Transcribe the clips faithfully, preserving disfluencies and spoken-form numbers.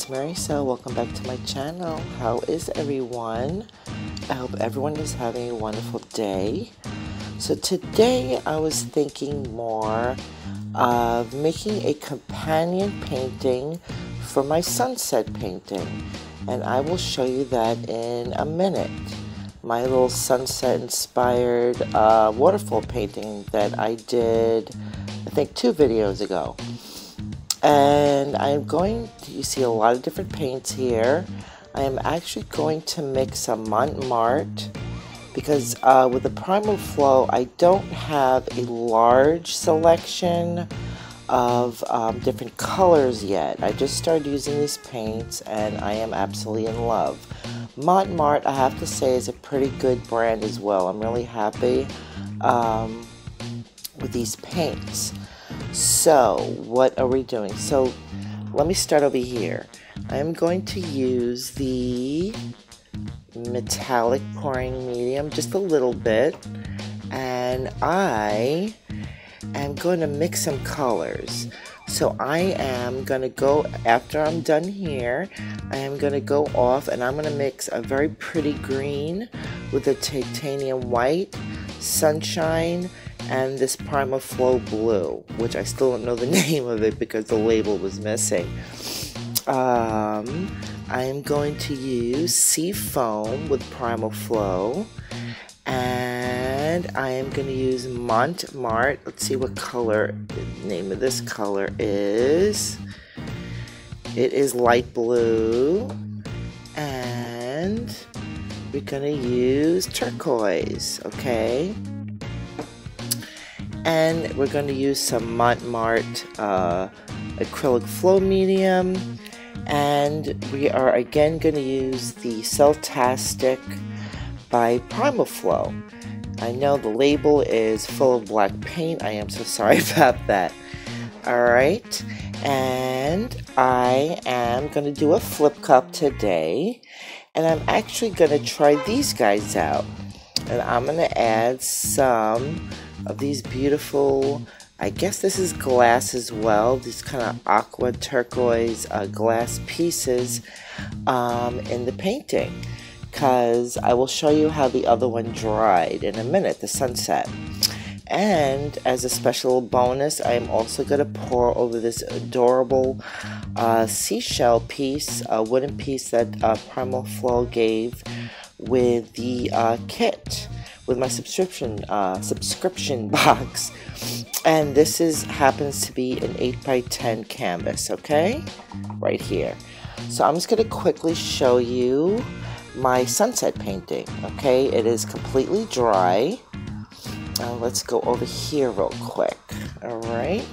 is Maricel. Welcome back to my channel. How is everyone? I hope everyone is having a wonderful day. So today I was thinking more of making a companion painting for my sunset painting, and I will show you that in a minute. My little sunset inspired uh, waterfall painting that I did, I think two videos ago. And I'm going to, you see a lot of different paints here. I am actually going to mix a Montmartre because uh, with the Primal Flow, I don't have a large selection of um, different colors yet. I just started using these paints and I am absolutely in love. Montmartre, I have to say, is a pretty good brand as well. I'm really happy um, with these paints. So what are we doing? So let me start over here. I'm going to use the metallic pouring medium just a little bit, and I am going to mix some colors. So I am going to go, after I'm done here, I am going to go off and I'm going to mix a very pretty green with a titanium white, sunshine, and this Primal Flow blue, which I still don't know the name of it because the label was missing. Um, I am going to use Sea Foam with Primal Flow, and I am going to use Montmartre. Let's see what color, the name of this color is. It is light blue, and we're going to use turquoise, okay? And we're going to use some Montmartre uh, acrylic flow medium, and we are again going to use the Celtastic by Primal Flow. I know the label is full of black paint, I am so sorry about that. Alright, and I am going to do a flip cup today, and I'm actually going to try these guys out, and I'm going to add some of these beautiful, I guess this is glass as well, these kind of aqua turquoise uh, glass pieces um, in the painting, because I will show you how the other one dried in a minute, the sunset. And as a special bonus, I am also going to pour over this adorable uh, seashell piece, a wooden piece that uh, Primal Flow gave with the uh, kit, with my subscription uh, subscription box, and this is happens to be an eight by ten canvas, okay, right here. So I'm just going to quickly show you my sunset painting, okay? It is completely dry. Uh, let's go over here real quick. All right,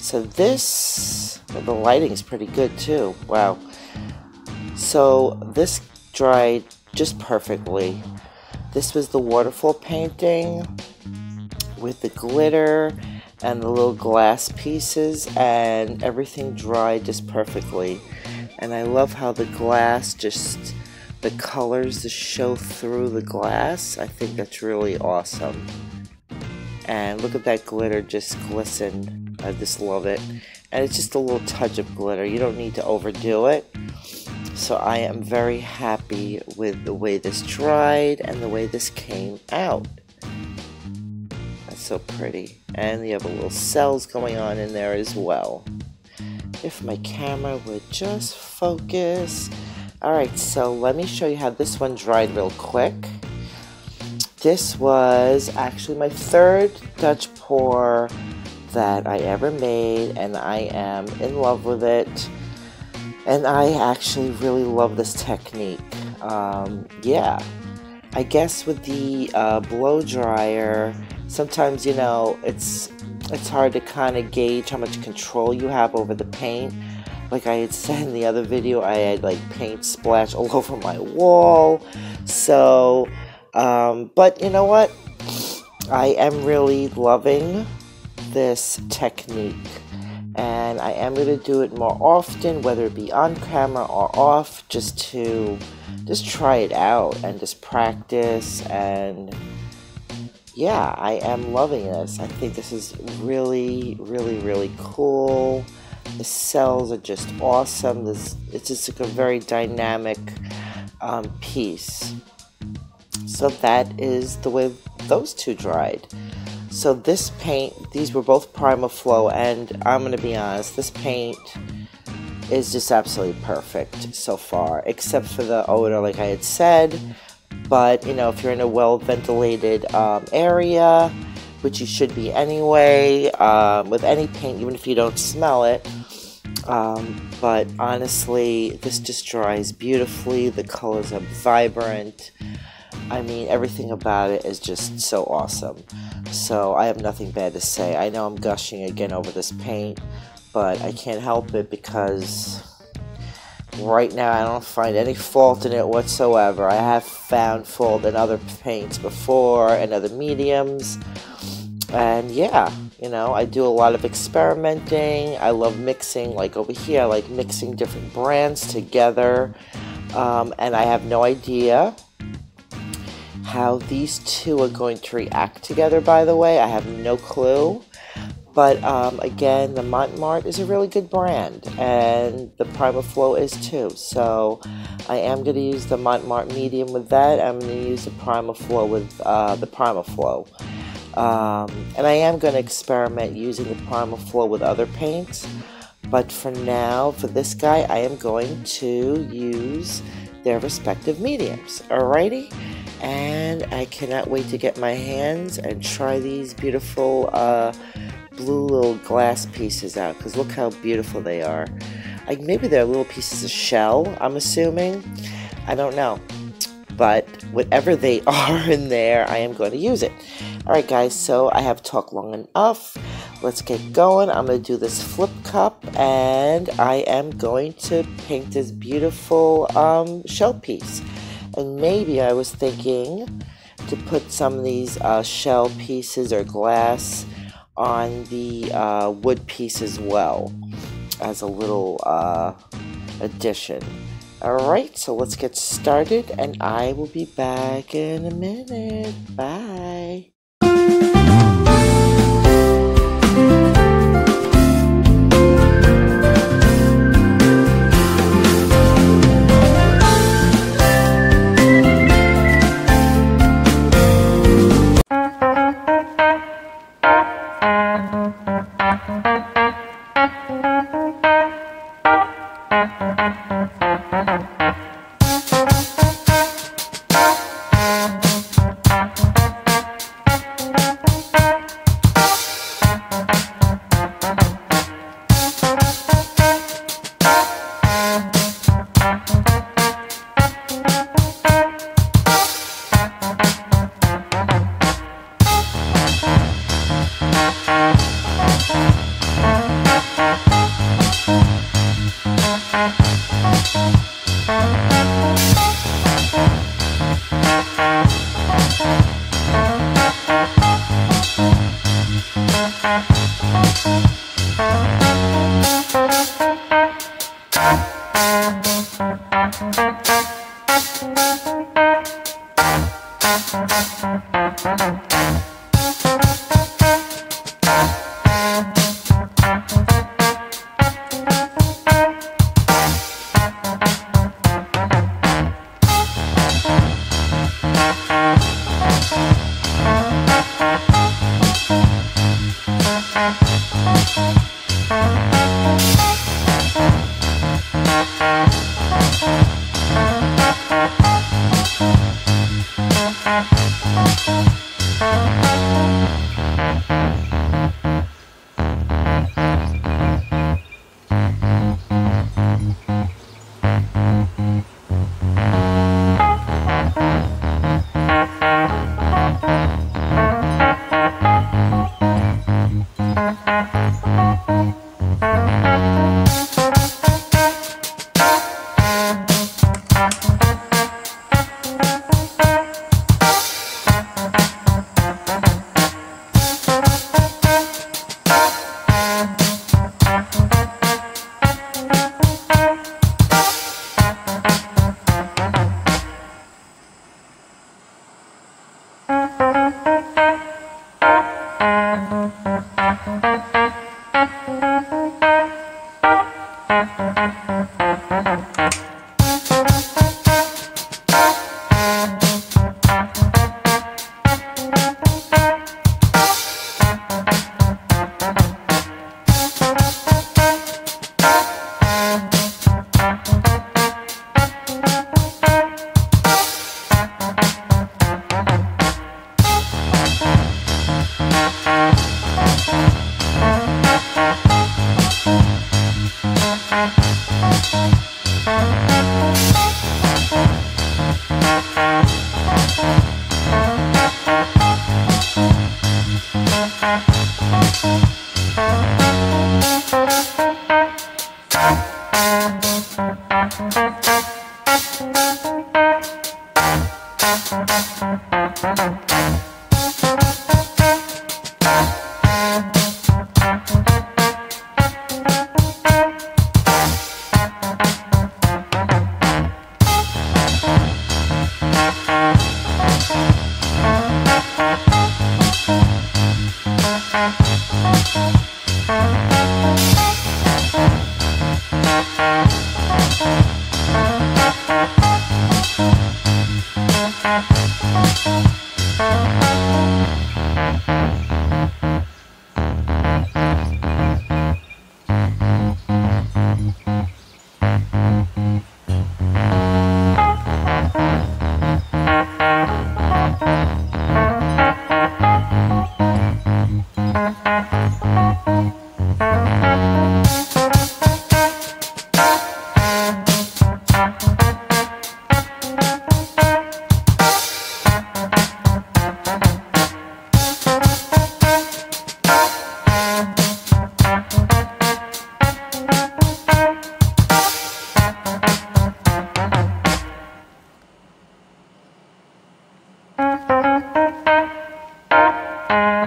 so this, well, the lighting is pretty good too, wow. So this dried just perfectly. This was the waterfall painting with the glitter and the little glass pieces, and everything dried just perfectly. And I love how the glass, just the colors just show through the glass. I think that's really awesome. And look at that glitter just glisten. I just love it. And it's just a little touch of glitter. You don't need to overdo it. So I am very happy with the way this dried and the way this came out. That's so pretty. And you have a little cells going on in there as well. If my camera would just focus. Alright, so let me show you how this one dried real quick. This was actually my third Dutch pour that I ever made, and I am in love with it. And I actually really love this technique. Um, yeah, I guess with the uh, blow dryer, sometimes, you know, it's it's hard to kind of gauge how much control you have over the paint. Like I had said in the other video, I had like paint splash all over my wall. So, um, but you know what? I am really loving this technique. And I am going to do it more often, whether it be on camera or off, just to just try it out and just practice. And yeah, I am loving this. I think this is really, really, really cool. The cells are just awesome. This, it's just like a very dynamic um, piece. So that is the way those two dried. So this paint, these were both Primaflow, and I'm going to be honest, this paint is just absolutely perfect so far, except for the odor, like I had said. But, you know, if you're in a well-ventilated um, area, which you should be anyway, um, with any paint, even if you don't smell it. Um, but honestly, this just dries beautifully. The colors are vibrant. I mean, everything about it is just so awesome. So I have nothing bad to say. I know I'm gushing again over this paint, but I can't help it because right now I don't find any fault in it whatsoever. I have found fault in other paints before and other mediums. And yeah, you know, I do a lot of experimenting. I love mixing, like over here, I like mixing different brands together. Um, and I have no idea how these two are going to react together, by the way. I have no clue. But um, again, the Montmartre is a really good brand, and the Primaflow is too. So I am going to use the Montmartre medium with that. I'm going to use the Primaflow with uh, the Primaflow. Um, and I am going to experiment using the Primaflow with other paints. But for now, for this guy, I am going to use their respective mediums. Alrighty? And I cannot wait to get my hands and try these beautiful Uh, blue little glass pieces out, because look how beautiful they are. Like, maybe they're little pieces of shell, I'm assuming. I don't know, but whatever they are in there, I am going to use it. Alright guys, so I have talked long enough. Let's get going. I'm going to do this flip cup, and I am going to paint this beautiful um, shell piece. And maybe I was thinking to put some of these uh, shell pieces or glass on the uh, wood piece as well, as a little uh, addition. Alright, so let's get started, and I will be back in a minute. Bye!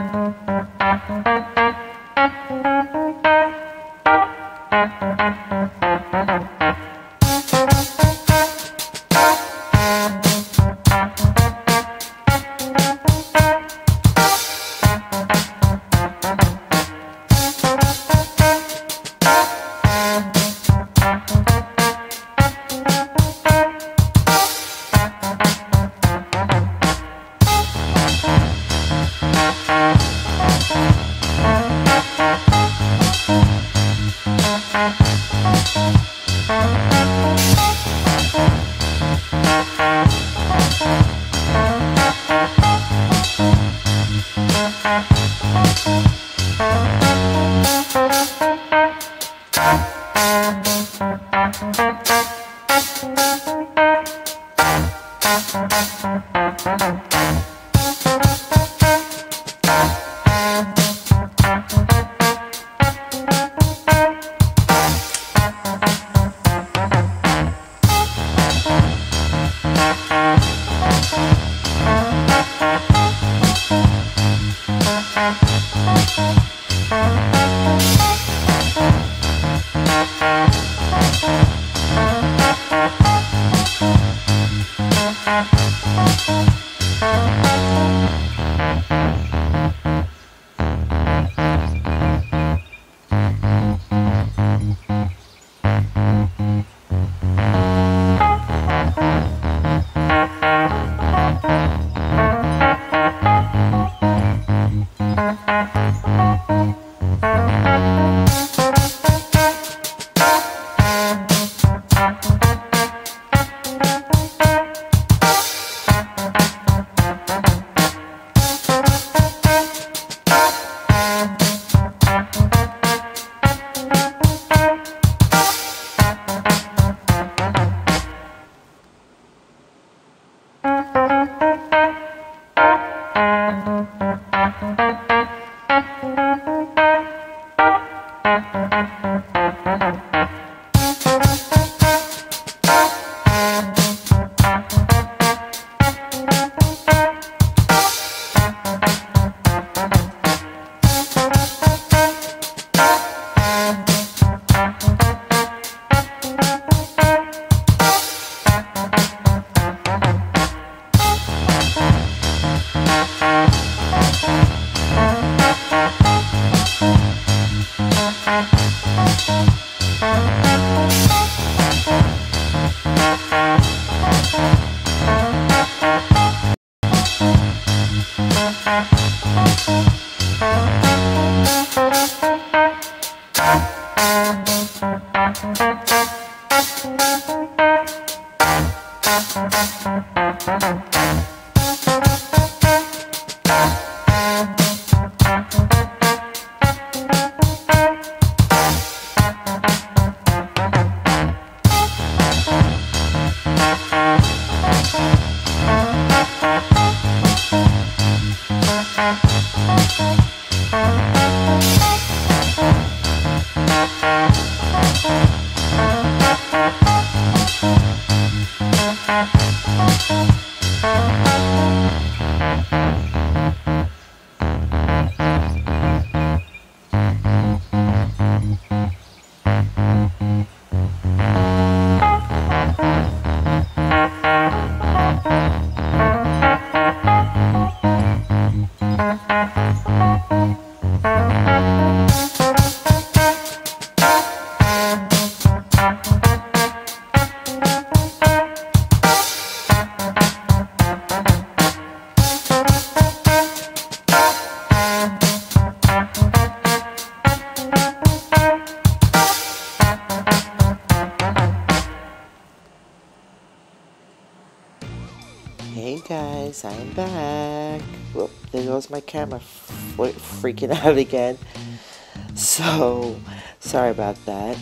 I'm back. Whoop, there goes my camera freaking out again. So, sorry about that.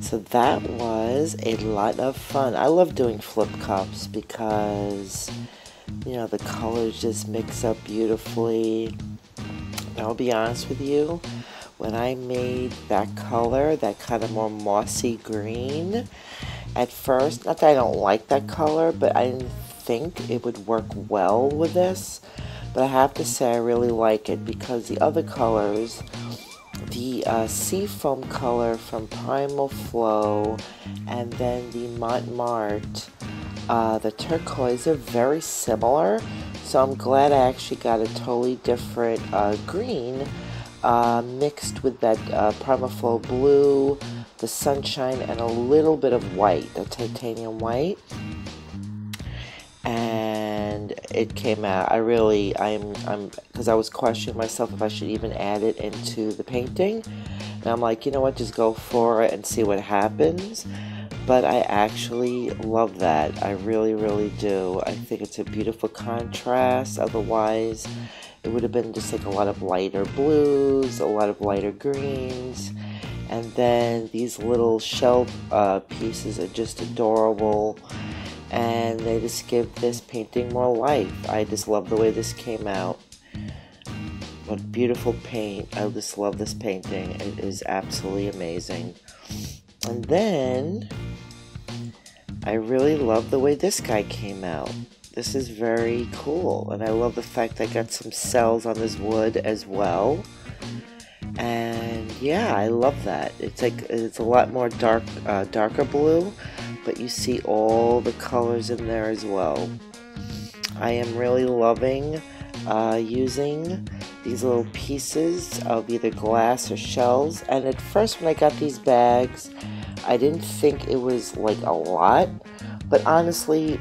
So that was a lot of fun. I love doing flip cups because, you know, the colors just mix up beautifully. And I'll be honest with you, when I made that color, that kind of more mossy green, at first, not that I don't like that color, but I didn't think it would work well with this, but I have to say I really like it, because the other colors, the uh, Seafoam color from Primal Flow, and then the Montmartre, uh, the turquoise, are very similar. So I'm glad I actually got a totally different uh, green uh, mixed with that uh, Primal Flow blue, the sunshine, and a little bit of white, the titanium white. And it came out. I really, I'm, I'm, because I was questioning myself if I should even add it into the painting. And I'm like, you know what, just go for it and see what happens. But I actually love that. I really, really do. I think it's a beautiful contrast. Otherwise, it would have been just like a lot of lighter blues, a lot of lighter greens. And then these little shell uh, pieces are just adorable, and they just give this painting more life. I just love the way this came out. What beautiful paint. I just love this painting. It is absolutely amazing. And then I really love the way this guy came out. This is very cool, and I love the fact I got some cells on this wood as well. And yeah, I love that. It's like, it's a lot more dark, uh, darker blue, but you see all the colors in there as well. I am really loving uh, using these little pieces of either glass or shells. And at first when I got these bags, I didn't think it was like a lot, but honestly,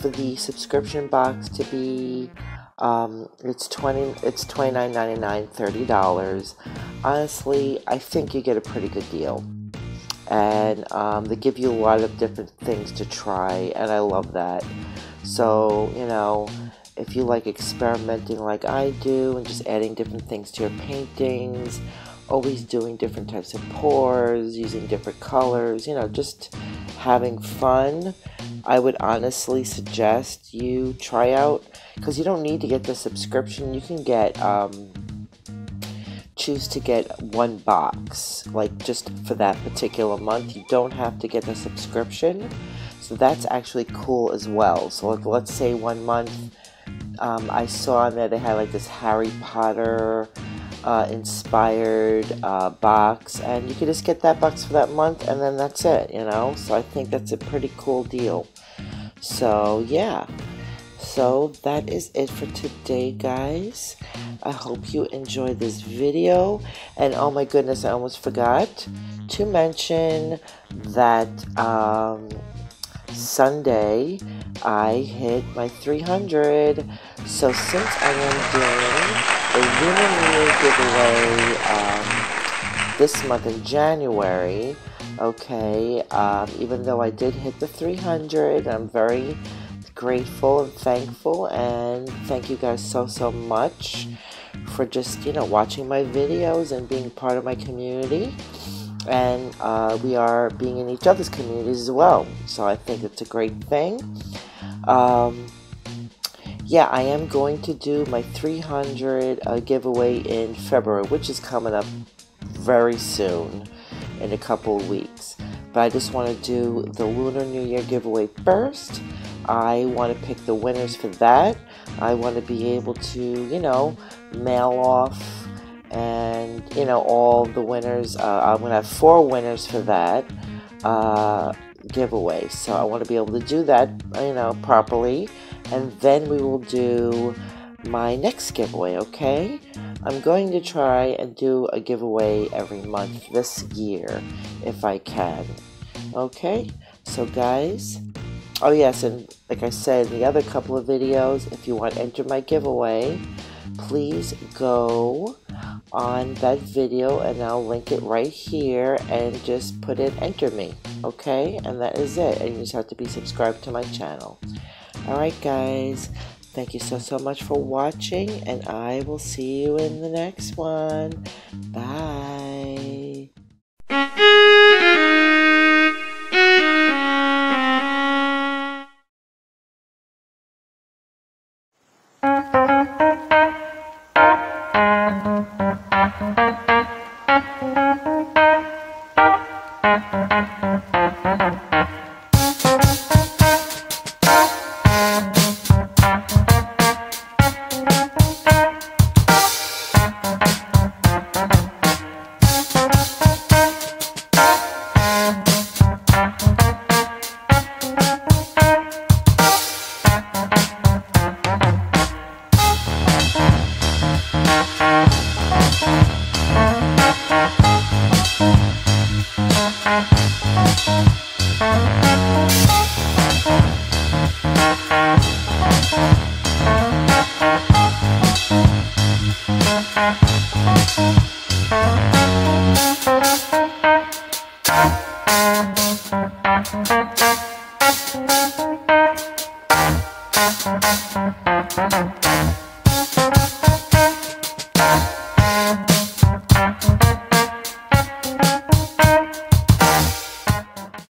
for the subscription box to be um, it's twenty, it's twenty-nine ninety-nine, thirty dollars. Honestly, I think you get a pretty good deal. And um, they give you a lot of different things to try, and I love that. So, you know, if you like experimenting like I do and just adding different things to your paintings, always doing different types of pours, using different colors, you know, just having fun, I would honestly suggest you try out, because you don't need to get the subscription. You can get, um, choose to get one box, like just for that particular month. You don't have to get the subscription. So that's actually cool as well. So like, let's say one month, um, I saw on there they had like this Harry Potter uh, inspired uh, box, and you could just get that box for that month, and then that's it, you know? So I think that's a pretty cool deal. So yeah. So that is it for today, guys. I hope you enjoyed this video. And oh my goodness, I almost forgot to mention that um, Sunday I hit my three hundred. So since I am doing a Lunar New Year giveaway um, this month in January, okay, um, even though I did hit the three hundred, I'm very grateful and thankful, and thank you guys so so much for just, you know, watching my videos and being part of my community. And uh, we are being in each other's communities as well, so I think it's a great thing. Um, yeah, I am going to do my three hundred uh, giveaway in February, which is coming up very soon in a couple of weeks, but I just want to do the Lunar New Year giveaway first. I want to pick the winners for that. I want to be able to, you know, mail off, and, you know, all the winners. Uh, I'm going to have four winners for that uh, giveaway. So I want to be able to do that, you know, properly. And then we will do my next giveaway, okay? I'm going to try and do a giveaway every month this year if I can. Okay? So, guys... Oh yes, and like I said in the other couple of videos, if you want to enter my giveaway, please go on that video and I'll link it right here and just put in enter me, okay? And that is it, and you just have to be subscribed to my channel. Alright guys, thank you so so much for watching, and I will see you in the next one. Bye! Bye.